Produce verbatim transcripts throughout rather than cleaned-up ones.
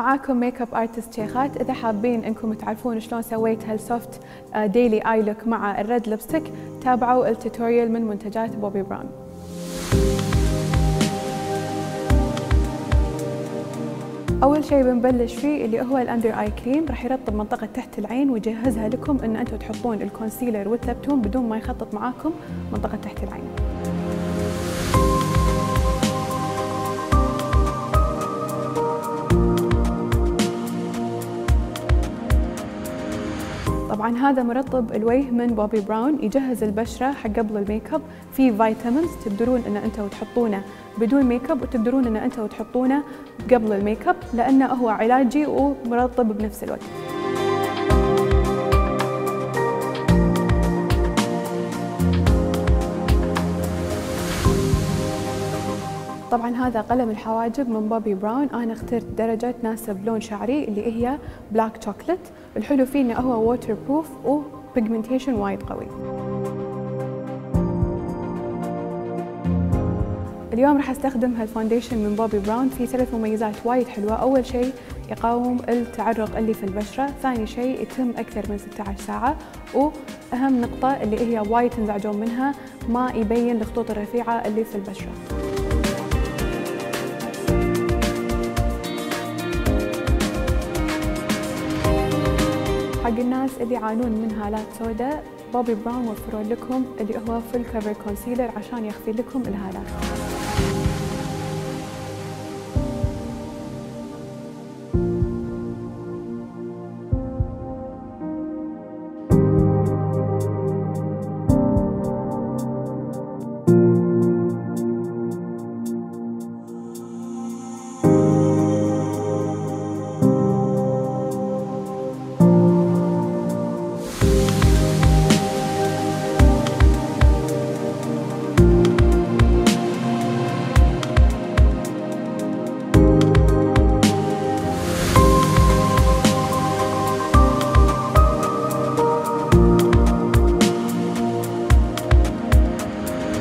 معاكم ميك اب ارتست شيخات. اذا حابين انكم تعرفون شلون سويت هالسوفت ديلي اي لوك مع الريد لبستيك تابعوا التوتوريال من منتجات بوبي براون. اول شيء بنبلش فيه اللي هو الاندر اي كريم، راح يرطب منطقه تحت العين ويجهزها لكم ان انتم تحطون الكونسيلر وتثبتون بدون ما يخطط معاكم منطقه تحت العين. طبعا هذا مرطب الوجه من بوبي براون، يجهز البشره حق قبل الميك اب، في فيتامينز تقدرون ان انتم تحطونه بدون ميك اب وتقدرون ان انتم تحطونه قبل الميك اب لانه هو علاجي ومرطب بنفس الوقت. طبعا هذا قلم الحواجب من بوبي براون، انا اخترت درجه تناسب لون شعري اللي هي بلاك تشوكلت. الحلو فيه انه هو ووتر بروف وبيجمنتيشن وايد قوي. اليوم راح استخدم هالفونديشن من بوبي براون، فيه ثلاث مميزات وايد حلوه. اول شيء يقاوم التعرق اللي في البشره، ثاني شيء يتم اكثر من ستة عشر ساعه، واهم نقطه اللي هي وايد تنزعجون منها ما يبين الخطوط الرفيعه اللي في البشره. حق الناس اللي يعانون من هالات سوداء بوبي براون وفروا لكم اللي هو فول كفر كونسيلر عشان يخفي لكم الهالات.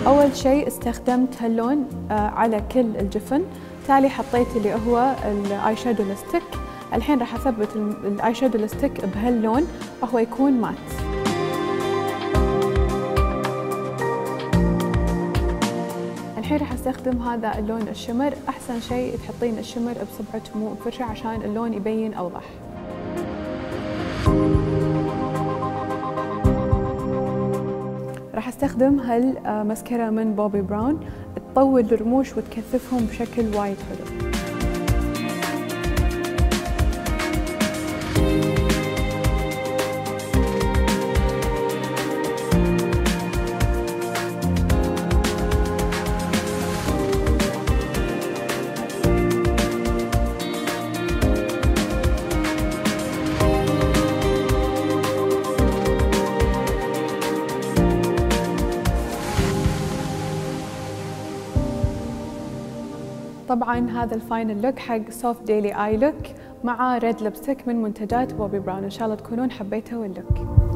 أول شيء استخدمت هاللون على كل الجفن، تالي حطيت اللي هو الآي شادو ستيك. الحين راح أثبت الآي شادو ستيك بهاللون وهو يكون مات. الحين راح أستخدم هذا اللون الشمر، أحسن شيء تحطين الشمر بصبعة مو بفرشة عشان اللون يبين أوضح. راح استخدم هالمسكرة من بوبي براون، تطول الرموش وتكثفهم بشكل وايد حلو. طبعا هذا الفاينل لوك حق سوفت ديلي اي لوك مع ريد لبستيك من منتجات بوبي براون، ان شاء الله تكونون حبيتوا اللوك.